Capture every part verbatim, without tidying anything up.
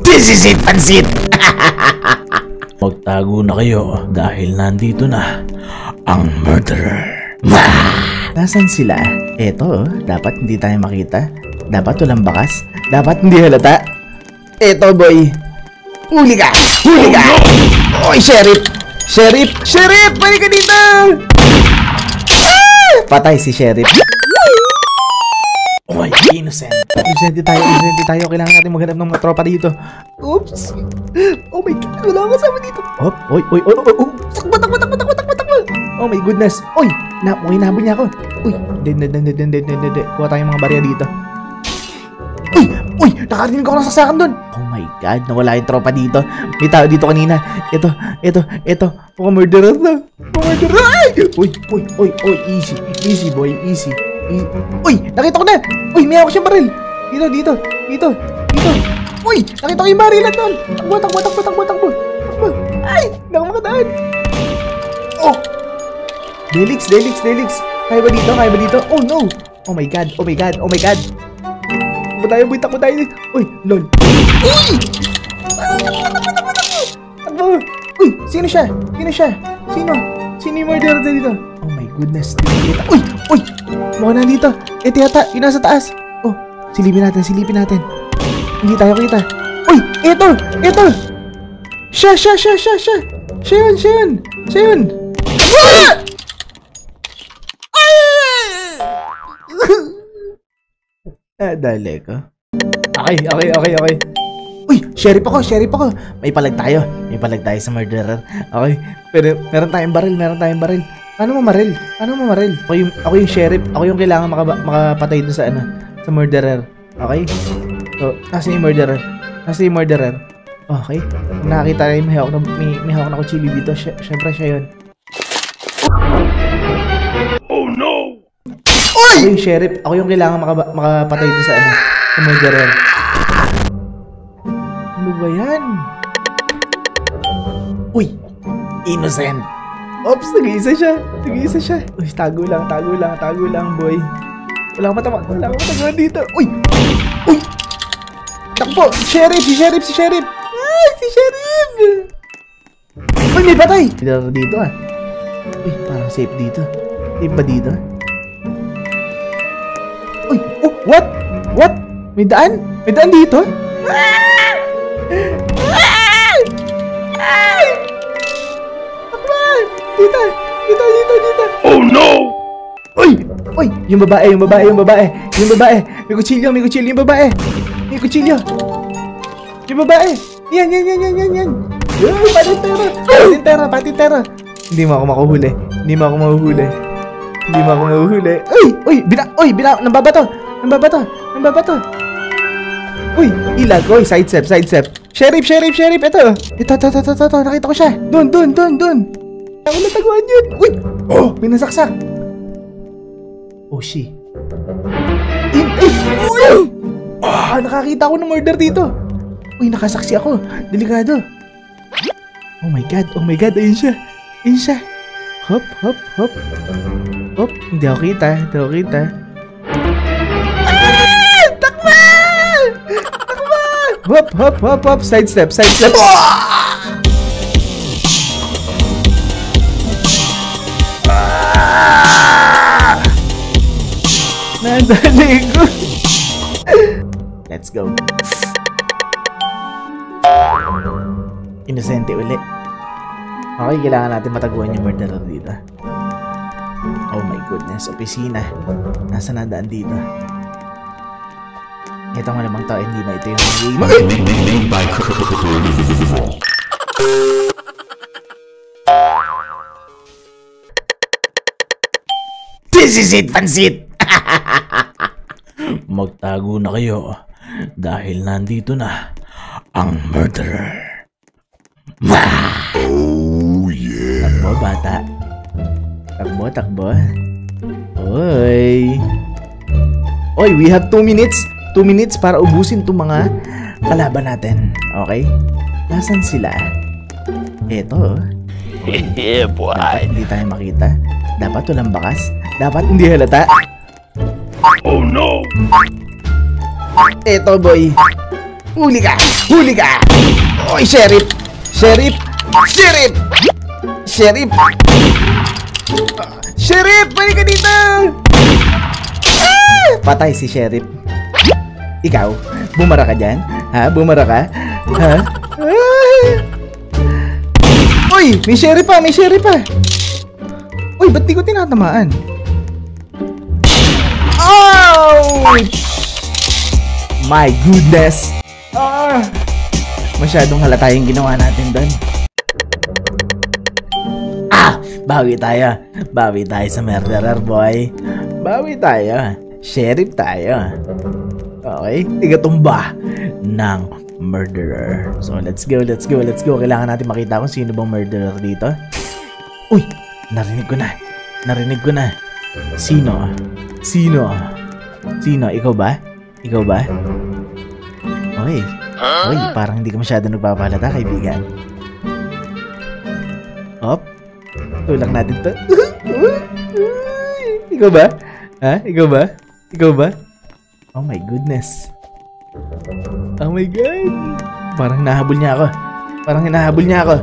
This is it, pansit! Magtago na kayo dahil nandito na ang murderer. Nasaan sila? Eto, dapat hindi tayo makita. Dapat walang bakas. Dapat hindi halata. Eto, boy. Huli ka! Huli ka! Oy, sheriff! Sheriff! Sheriff! Balik ka dito! Ah! Patay si sheriff. Oy, innocent. Innocent tayo, innocent tayo. Kailangan natin maghanap ng mga tropa dito. Oops! Oh my God! Wala akong kasama dito. Hop! Oy! Oy! Oy! Oy! Takbo! Takbo! Takbo! Takbo! Takbo! Takbo! Oh my goodness! Oy! Napunabol niya ako. Uy! Dead! Dead! Dead! Dead! Dead! Dead! Dead! Kuha tayong mga barya dito. Uy! Uy! Nakarinig ko ng sasakan doon! Oh my God! Nawala yung tropa dito. May tao dito kanina. Ito! Ito! Ito! Mga murderers na! Mga murderers! Uy! Uy! Uy! Uy! Easy! Easy boy! Easy! E Uy! Nakita ko na! Uy! May hawak siyang baril! Dito! Dito! Dito! Dito! Uy! Nakita ko yung baril na doon! Takbo! Takbo! Takbo! Takbo! Takbo! Takbo! Ay! Nakamakadaan! Oh! Delix! Delix! Delix! Kaya ba dito? Kaya ba dito? Oh no! Oh my God! Oh my God! Oh my God! Tayo, buhay takbo tayo. Uy, lol. Uy! Takbo, takbo, takbo, takbo. Uy, sino siya? Sino siya? Sino? Sino yung murderer dito? Oh my goodness. Uy, uy. Mga nandito. Eh, tiyata. Yung nasa taas. Oh, silipin natin, silipin natin. Hindi tayo kita. Uy, eto, eto. Siya, siya, siya, siya, siya. Siya yun, siya yun. Siya yun. Ah! Ah, dali ko. Okay, okay, okay, okay. Uy, sheriff ako, sheriff ako. May palag tayo. May palag tayo sa murderer. Okay, pero meron tayong baril, meron tayong baril. Paano mo maril? Paano mo maril? Ako yung, ako yung sheriff. Ako yung kailangan makaba, makapatay dun sa ano, sa murderer. Okay? So, nasaan yung murderer? Nasaan yung murderer? Okay. Nakakita na yung may hawak na, may, may hawak na kuchili dito. Sy syempre siya yun. Oh no! Ako yung sheriff. Ako yung kailangan makaba, makapatay dito sa ano, sa murderer. Ano ba yan? Uy! Innocent! Oops! Nag-iisa siya! Nag-iisa siya! Uy! Tago lang! Tago lang! Tago lang, boy! Wala akong matama! Wala akong matagawa dito! Uy! Uy! Takbo! Si sheriff! Si sheriff! Si sheriff! Ay! Si sheriff! Uy! May patay! Dito dito ah! Uy! Parang safe dito. Safe ba dito? Uy! Oh! What? What? May daan? May daan dito? Ah! Ah! Ah! Dito! Dito! Dito! Dito! Oh no! Uy! Uy! Yung babae! Yung babae! Yung babae! Yung babae! May kutsilyo! May kutsilyo! Yung babae! May kutsilyo! Yung babae! Yan! Yan! Yan! Yan! Yan! Yan! Uy! Patintera! Patintera! Patintera! Hindi mo ako makuhuli. Hindi mo ako makuhuli. Hindi mo ako mahuhuli. Uy! Uy! Bina! Uy! Bina! Nambabato! Nambabato! Nambabato! Uy! Ilag! Uy! Side step! Side step! Sheriff! Sheriff! Sheriff! Ito! Ito! Ito! Ito! Ito! Nakita ko siya! Doon! Doon! Doon! Doon! Ako nataguan yun! Uy! Oh! May nasaksak! Oh, she! In! Uy! Uy! Ah! Nakakita ako ng murder dito! Uy! Nakasaksi ako! Delikado! Oh my God! Oh my God! Ayun siya! Ayun siya! Hop! Hop! Hop! Oh, hindi ako kita, hindi ako kita. Ah! Takbo! Takbo! Hop, hop, hop, hop. Side step, side step. Ah! Ah! Nandali ko. Let's go. Inosente ulit. Okay, kailangan natin mataguan yung murderer dito. Oh my goodness, opisina. Nasa nadaan dito. Ito nga namang tao, hindi na ito yung This is it, pansit! Magtago na kayo dahil nandito na ang murderer. Oh yeah! Takbo, bata. Takbo, takbo. Oy. Oy, we have two minutes. Two minutes para ubusin itong mga kalaban natin. Okay? Nasaan sila? Eto. Hehe, boy. Dapat hindi tayo makita. Dapat walang bakas. Dapat hindi halata. Oh, no. Eto, boy. Huli ka! Huli ka! Oy, sheriff! Sheriff! Sheriff! Sheriff! Uh, sheriff! Balik ka dito! Ah! Patay si sheriff. Ikaw, bumara ka dyan? Ha? Bumara ka? Ha? Ah! Uy! May sheriff pa! May sheriff pa! Uy! Ba't di ko tinatamaan? Oh! My goodness! Ah! Masyadong halata yung ginawa natin doon. Ah! Bawi tayo. Bawi tayo sa murderer boy. Bawi tayo. Sheriff tayo. Okay? Tigatumba ng murderer. So let's go, let's go, let's go. Kailangan natin makita kung sino bang murderer dito. Uy! Narinig ko na. Narinig ko na. Sino? Sino? Sino? Ikaw ba? Ikaw ba? Oy, oy, parang hindi ka masyado nagpapahalata, kaibigan. Op, tulak natin to. Ikaw ba? Ha? Ikaw ba? Ikaw ba? Oh my goodness. Oh my god. Parang nahabol niya ako. Parang nahabol niya ako.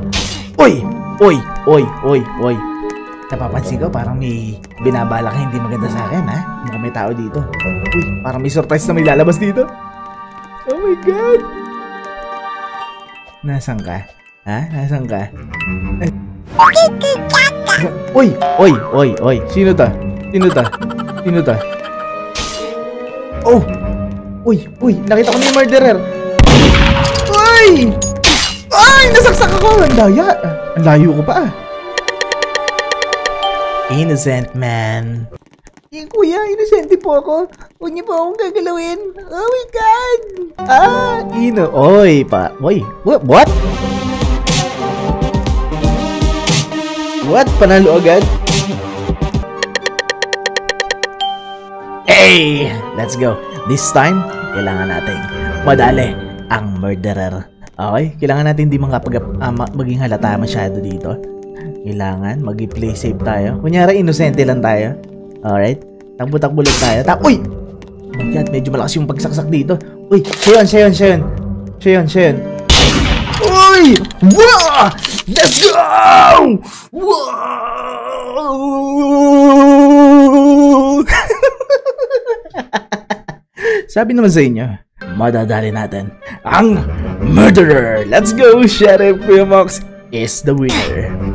Oy! Oy! Oy! Oy! Oy! Napapansin ko, parang may binabalak na hindi maganda sa akin, ha? Mukhang may tao dito. Uy, parang may surprise na may lalabas dito. Oh my god! Nasaan ka? Ha? Nasaan ka? Oy! Oy! Oy! Oy! Sino to? Sino to? Sino to? Oh! Uy! Uy! Nakita ko na yung murderer! Uy! Ay! Nasaksak ako! Ang daya! Ang layo ko pa ah! Innocent man! Eh, kuya, inosente po ako. Huwag niyo po akong gagalawin. Oh my god! Ah, ino. Oy, pa. Oy, what? What? What? Panalo agad? Hey! Let's go. This time, kailangan natin madali ang murderer. Okay? Kailangan natin hindi makapag uh, maging halata masyado dito. Kailangan mag-play safe tayo. Kunyari, inosente lang tayo. Alright, takbo-takbo lang tayo. Ta Uy! Oh my god, medyo malakas yung pagsaksak dito. Uy, siya yun, siya yun, siya yun. Siya yun, siya yun. Uy! Wow! Let's go! Wow! Sabi naman sa inyo, madadali natin ang murderer. Let's go, Sheriff Kuya Mox is the winner.